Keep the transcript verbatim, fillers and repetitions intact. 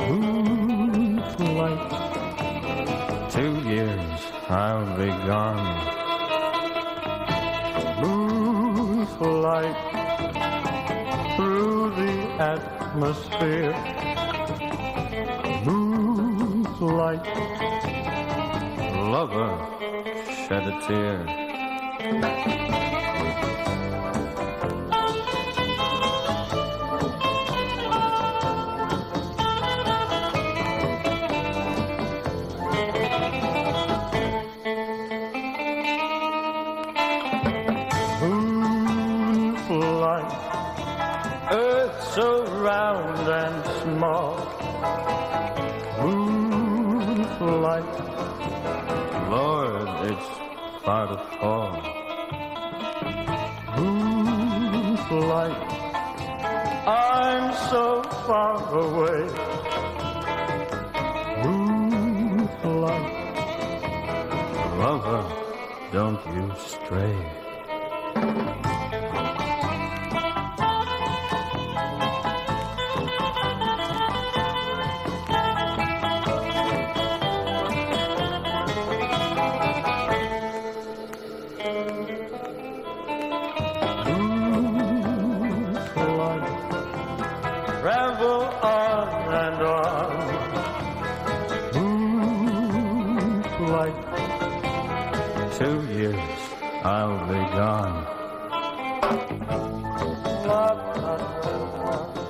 moonlight. Two years I'll be gone. Moonlight through the atmosphere. Moonlight, lover shed a tear. So round and small, moonlight, Lord, it's far to fall. Moonlight, I'm so far away. Moonlight, lover, don't you stray. Travel on and on. Moonlight, two years I'll be gone.